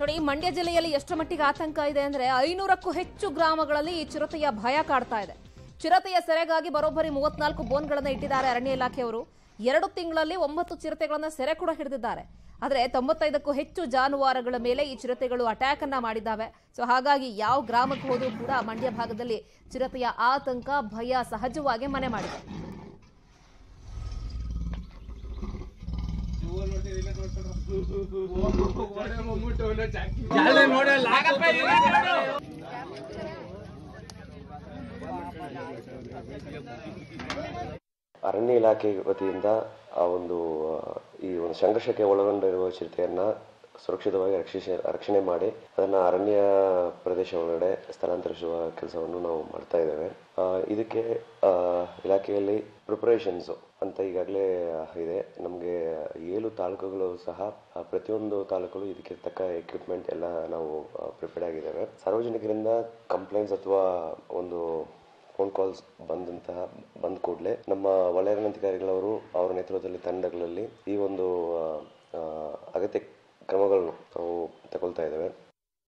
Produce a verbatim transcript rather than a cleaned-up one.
ನೋಡಿ ಮಂಡ್ಯ ಜಿಲ್ಲೆಯಲ್ಲಿ ಎಷ್ಟು ಮಟ್ಟಿಗೆ ಆತಂಕ ಇದೆ ಅಂದ್ರೆ ಐನೂರಕ್ಕೂ ಹೆಚ್ಚು ಗ್ರಾಮಗಳಲ್ಲಿ ಈ ಚಿರತೆಯ ಭಯ ಕಾಡ್ತಾ ಇದೆ. ಚಿರತೆಯ ಸೆರೆಗಾಗಿ ಬರೋಬ್ಬರಿ ಮೂವತ್ತನಾಲ್ಕು ಬೋನ್ಗಳನ್ನು ಇಟ್ಟಿದ್ದಾರೆ ಅರಣ್ಯ ಇಲಾಖೆಯವರು. ಎರಡು ತಿಂಗಳಲ್ಲಿ ಒಂಬತ್ತು ಚಿರತೆಗಳನ್ನು ಸೆರೆ ಕೂಡ ಹಿಡಿದಿದ್ದಾರೆ. ಆದರೆ ತೊಂಬತ್ತೈದಕ್ಕೂ ಹೆಚ್ಚು ಜಾನುವಾರುಗಳ ಮೇಲೆ ಈ ಚಿರತೆಗಳು ಅಟ್ಯಾಕ್ ಅನ್ನು ಮಾಡಿದಾವೆ. ಸೊ ಹಾಗಾಗಿ ಯಾವ ಗ್ರಾಮಕ್ಕೆ ಹೋದರೂ ಕೂಡ ಮಂಡ್ಯ ಭಾಗದಲ್ಲಿ ಚಿರತೆಯ ಆತಂಕ ಭಯ ಸಹಜವಾಗಿ ಮನೆ ಮಾಡಿದೆ. ಅರಣ್ಯ ಇಲಾಖೆ ವತಿಯಿಂದ ಆ ಒಂದು ಈ ಒಂದು ಸಂಘರ್ಷಕ್ಕೆ ಒಳಗೊಂಡಿರುವ ಚಿರತೆಯನ್ನು ಸುರಕ್ಷಿತವಾಗಿ ರಕ್ಷಿಸಿ ರಕ್ಷಣೆ ಮಾಡಿ ಅದನ್ನು ಅರಣ್ಯ ಪ್ರದೇಶ ಒಳಗಡೆ ಸ್ಥಳಾಂತರಿಸುವ ಕೆಲಸವನ್ನು ನಾವು ಮಾಡ್ತಾ ಇದ್ದೇವೆ. ಇದಕ್ಕೆ ಇಲಾಖೆಯಲ್ಲಿ ಪ್ರಿಪರೇಷನ್ಸು ಅಂತ ಈಗಾಗಲೇ ಇದೆ. ನಮಗೆ ಏಳು ತಾಲೂಕುಗಳು ಸಹ ಪ್ರತಿಯೊಂದು ತಾಲೂಕುಗಳು ಇದಕ್ಕೆ ತಕ್ಕ ಎಕ್ವಿಪ್ಮೆಂಟ್ ಎಲ್ಲ ನಾವು ಪ್ರಿಪೇರ್ಡ್ ಆಗಿದ್ದೇವೆ. ಸಾರ್ವಜನಿಕರಿಂದ ಕಂಪ್ಲೇಂಟ್ಸ್ ಅಥವಾ ಒಂದು ಫೋನ್ ಕಾಲ್ಸ್ ಬಂದಂತಹ ಬಂದ ಕೂಡಲೇ ನಮ್ಮ ವಲಯಾಧಿಕಾರಿಗಳವರು ಅವರ ನೇತೃತ್ವದಲ್ಲಿ ತಂಡಗಳಲ್ಲಿ ಈ ಒಂದು ಅಗತ್ಯ ಕ್ರಮಗಳನ್ನು ನಾವು ತಗೊಳ್ತಾ ಇದ್ದೇವೆ.